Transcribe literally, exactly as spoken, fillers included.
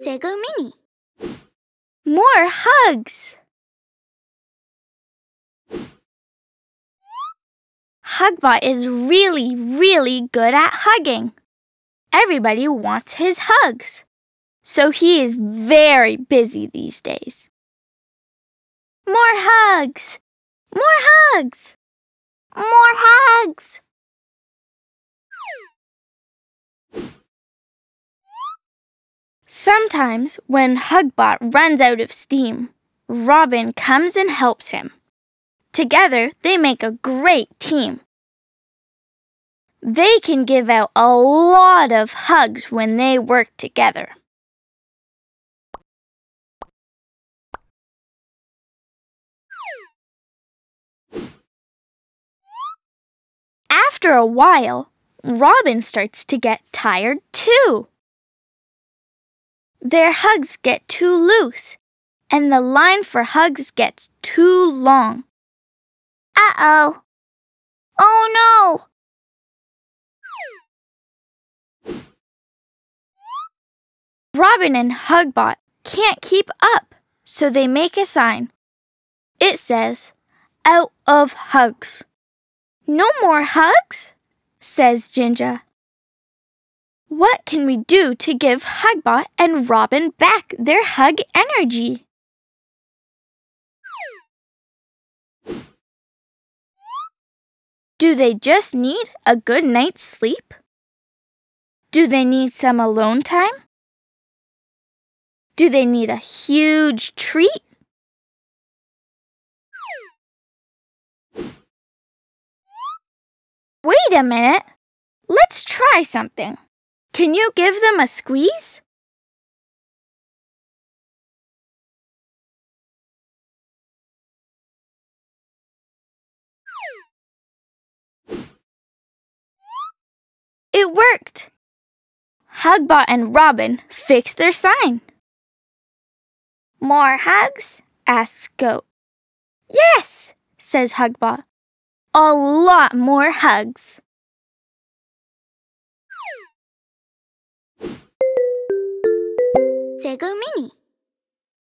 Sago Mini. More hugs! Hugbot is really, really good at hugging. Everybody wants his hugs. So he is very busy these days. More hugs! More hugs! More hugs! Sometimes when Hugbot runs out of steam, Robin comes and helps him. Together, they make a great team. They can give out a lot of hugs when they work together. After a while, Robin starts to get tired too. Their hugs get too loose, and the line for hugs gets too long. Uh-oh! Oh no! Robin and Hugbot can't keep up, so they make a sign. It says, "Out of hugs." "No more hugs?" says Ginger. What can we do to give Hugbot and Robin back their hug energy? Do they just need a good night's sleep? Do they need some alone time? Do they need a huge treat? Wait a minute. Let's try something. Can you give them a squeeze? It worked! Hugbot and Robin fixed their sign. "More hugs?" asks Goat. "Yes," says Hugbot. "A lot more hugs." Sago Mini.